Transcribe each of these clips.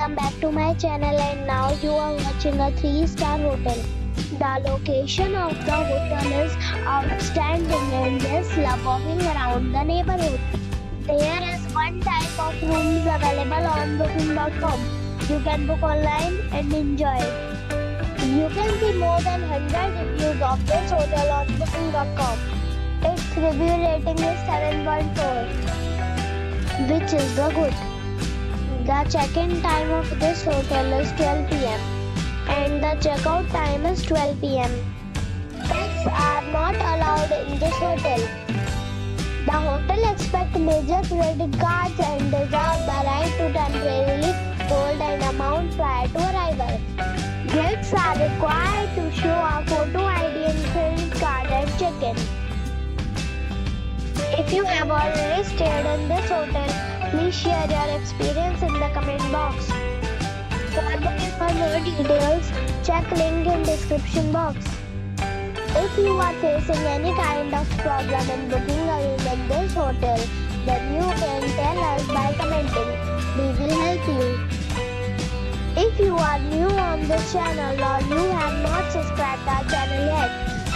Welcome back to my channel, and now you are watching a 3-star hotel. The location of the hotel is outstanding and is loving around the neighborhood. There is one type of rooms available on booking.com. You can book online and enjoy it. You can see more than 100 reviews of this hotel on booking.com. Its review rating is 7.4, which is good. The check-in time of this hotel is 12 p.m. and the check-out time is 12 p.m. Pets are not allowed in this hotel. The hotel accepts major credit cards and reserves the right to temporarily hold an amount prior to arrival. Guests are required to show a photo ID and credit card at check-in. If you have already stayed in this hotel, please share your experience in the comment box. For more details, check link in description box. If you are facing any kind of problem in booking a room in this hotel, then you can tell us by commenting. We will help you. If you are new on this channel or you have not subscribed our channel yet,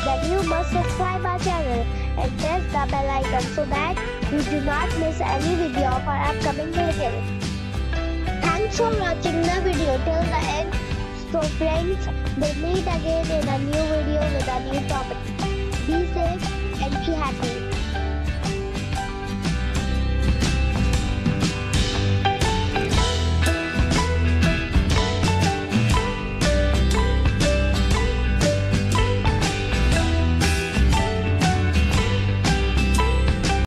then you must subscribe our channel and press the bell icon so that you do not miss any video of our upcoming video. Thanks for watching the video till the end. So friends, we'll meet again in a new video with a new topic. Be safe and be happy.